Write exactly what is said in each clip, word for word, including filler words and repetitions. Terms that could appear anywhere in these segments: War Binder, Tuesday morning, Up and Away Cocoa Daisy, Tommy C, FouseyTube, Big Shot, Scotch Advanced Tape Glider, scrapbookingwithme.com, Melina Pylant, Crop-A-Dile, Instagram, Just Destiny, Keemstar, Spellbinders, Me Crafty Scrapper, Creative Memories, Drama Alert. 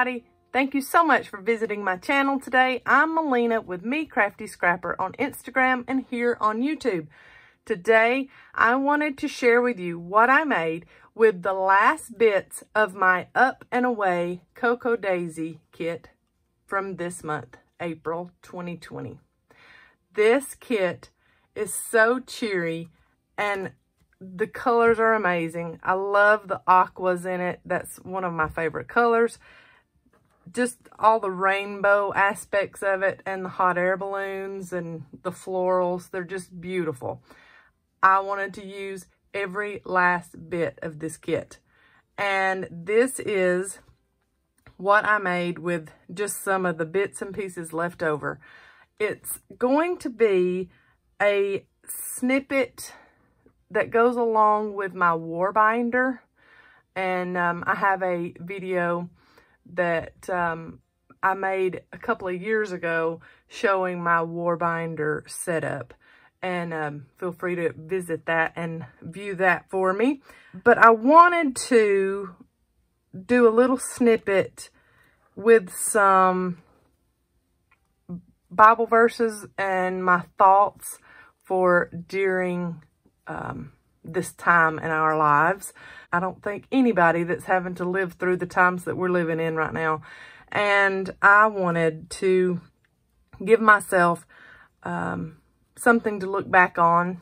everybody. Thank you so much for visiting my channel today. I'm Melina with Me Crafty Scrapper on Instagram and here on YouTube. Today, I wanted to share with you what I made with the last bits of my Up and Away Cocoa Daisy kit from this month, April twenty twenty. This kit is so cheery and the colors are amazing. I love the aquas in it. That's one of my favorite colors. Just all the rainbow aspects of it and the hot air balloons and the florals. They're just beautiful. I wanted to use every last bit of this kit. And this is what I made with just some of the bits and pieces left over. It's going to be a snippet that goes along with my war binder. And um, I have a video that um, I made a couple of years ago showing my war binder setup. And um, feel free to visit that and view that for me. But I wanted to do a little snippet with some Bible verses and my thoughts for during um, this time in our lives. I don't think anybody that's having to live through the times that we're living in right now. And I wanted to give myself um, something to look back on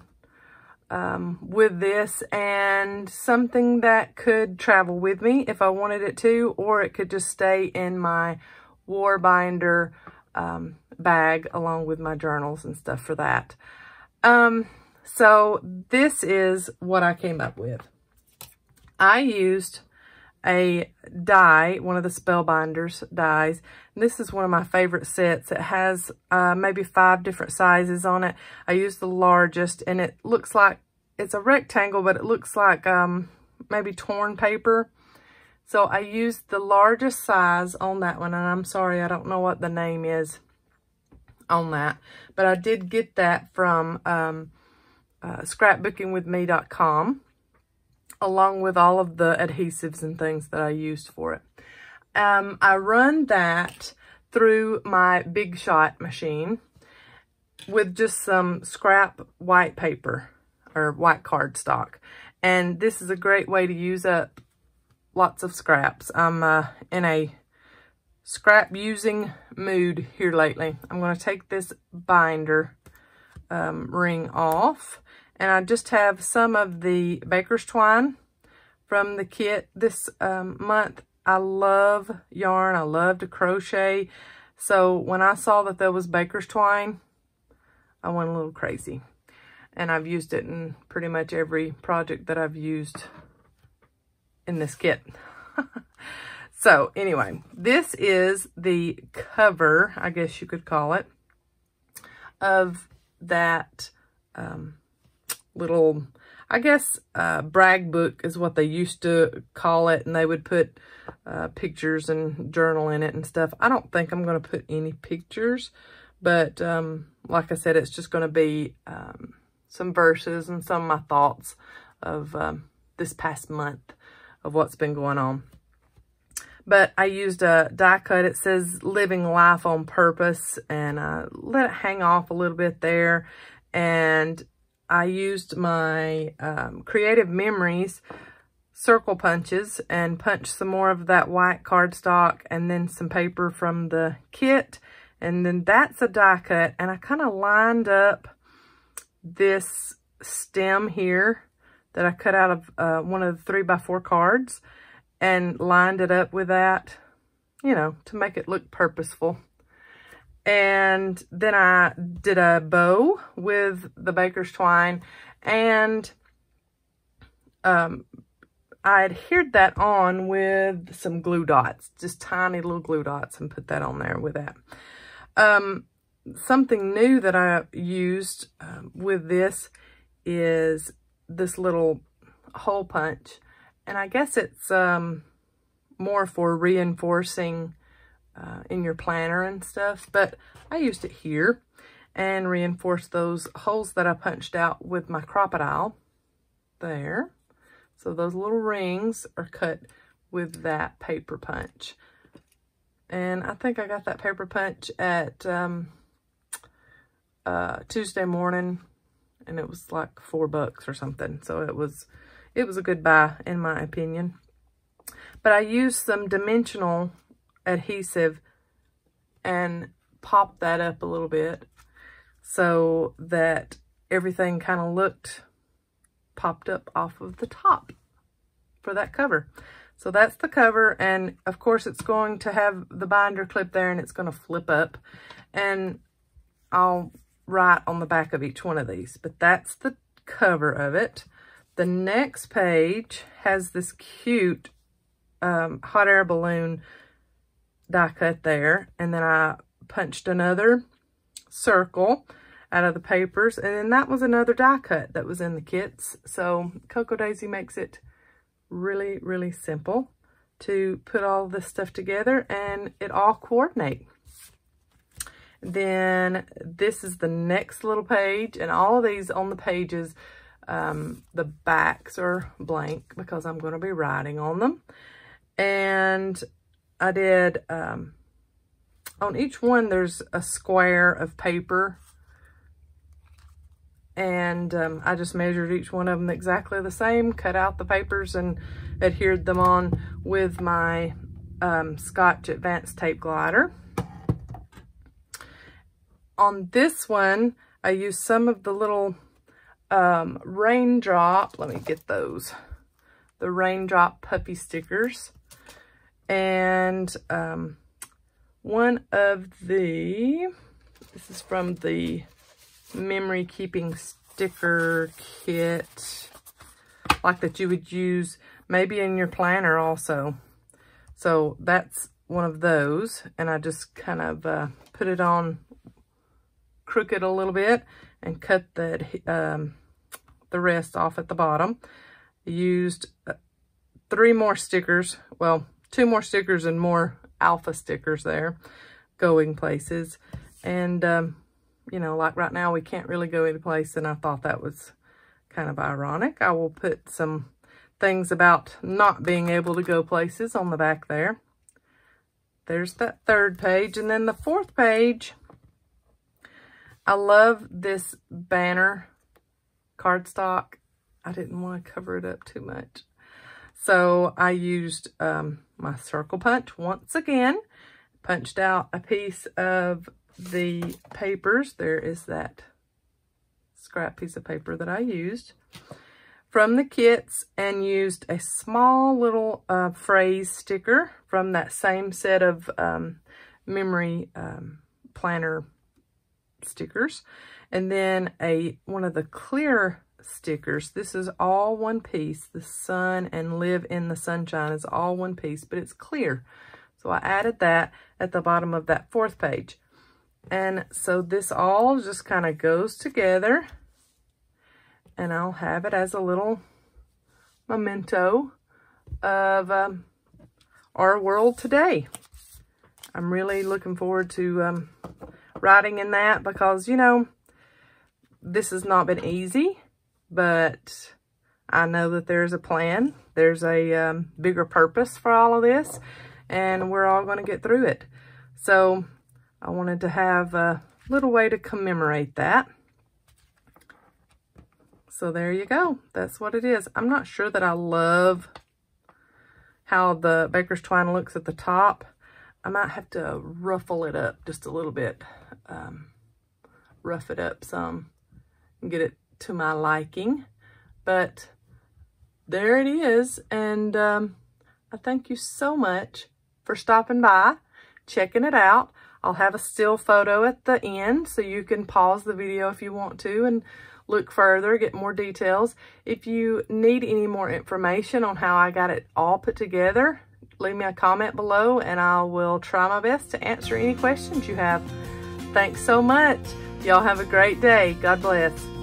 um, with this, and something that could travel with me if I wanted it to, or it could just stay in my war binder um, bag along with my journals and stuff for that. Um, so this is what I came up with. I used a die, one of the Spellbinders dies. And this is one of my favorite sets. It has uh, maybe five different sizes on it. I used the largest, and it looks like it's a rectangle, but it looks like um, maybe torn paper. So I used the largest size on that one, and I'm sorry, I don't know what the name is on that, but I did get that from um, uh, scrapbooking with me dot com, along with all of the adhesives and things that I used for it. Um, I run that through my Big Shot machine with just some scrap white paper or white cardstock. And this is a great way to use up lots of scraps. I'm uh, in a scrap using mood here lately. I'm going to take this binder um, ring off. And I just have some of the baker's twine from the kit this um, month. I love yarn. I love to crochet. So when I saw that there was baker's twine, I went a little crazy. And I've used it in pretty much every project that I've used in this kit. So anyway, this is the cover, I guess you could call it, of that um little, I guess, uh, brag book is what they used to call it. And they would put uh, pictures and journal in it and stuff. I don't think I'm going to put any pictures, but um, like I said, it's just going to be um, some verses and some of my thoughts of um, this past month of what's been going on. But I used a die cut. It says living life on purpose, and I let it hang off a little bit there. And I used my um, Creative Memories circle punches and punched some more of that white cardstock and then some paper from the kit. And then that's a die cut. And I kind of lined up this stem here that I cut out of uh, one of the three by four cards and lined it up with that, you know, to make it look purposeful. And then I did a bow with the baker's twine, and um, I adhered that on with some glue dots, just tiny little glue dots, and put that on there with that. Um, something new that I used um, with this is this little hole punch, and I guess it's um, more for reinforcing Uh, in your planner and stuff, but I used it here and reinforced those holes that I punched out with my Crop-A-Dile there. So those little rings are cut with that paper punch. And I think I got that paper punch at um, uh, Tuesday morning, and it was like four bucks or something. So it was, it was a good buy in my opinion. But I used some dimensional adhesive and popped that up a little bit so that everything kind of looked popped up off of the top for that cover. So that's the cover, and of course it's going to have the binder clip there, and it's going to flip up, and I'll write on the back of each one of these. But that's the cover of it. The next page has this cute um, hot air balloon die cut there, and then I punched another circle out of the papers, and then that was another die cut that was in the kits. So Cocoa Daisy makes it really, really simple to put all this stuff together and it all coordinate. Then this is the next little page, and all of these on the pages, um, the backs are blank because I'm going to be writing on them. And I did, um, on each one there's a square of paper, and um, I just measured each one of them exactly the same, cut out the papers and adhered them on with my um, Scotch Advanced Tape Glider. On this one, I used some of the little um, raindrop, let me get those, the raindrop puppy stickers, and um, one of the, this is from the memory keeping sticker kit, like that you would use maybe in your planner also. So that's one of those, and I just kind of uh, put it on crooked a little bit and cut the um, the rest off at the bottom. Used three more stickers, well, two more stickers and more alpha stickers there, going places. And um, you know, like right now we can't really go any place, and I thought that was kind of ironic. I will put some things about not being able to go places on the back there. There's that third page, and then the fourth page, I love this banner cardstock. I didn't want to cover it up too much, so I used um, my circle punch once again, punched out a piece of the papers. There is that scrap piece of paper that I used from the kits, and used a small little uh, phrase sticker from that same set of um, memory um, planner stickers, and then a one of the clear stickers. This is all one piece. The sun and live in the sunshine is all one piece, but it's clear. So I added that at the bottom of that fourth page. And so this all just kind of goes together, and I'll have it as a little memento of um, our world today. I'm really looking forward to um, writing in that, because, you know, this has not been easy, but I know that there's a plan. There's a um, bigger purpose for all of this, and we're all going to get through it. So I wanted to have a little way to commemorate that. So there you go. That's what it is. I'm not sure that I love how the baker's twine looks at the top. I might have to ruffle it up just a little bit. Um, rough it up some and get it to my liking. But there it is. And um, I thank you so much for stopping by, checking it out. I'll have a still photo at the end, so you can pause the video if you want to and look further, get more details. If you need any more information on how I got it all put together, leave me a comment below, and I will try my best to answer any questions you have. Thanks so much. Y'all have a great day. God bless.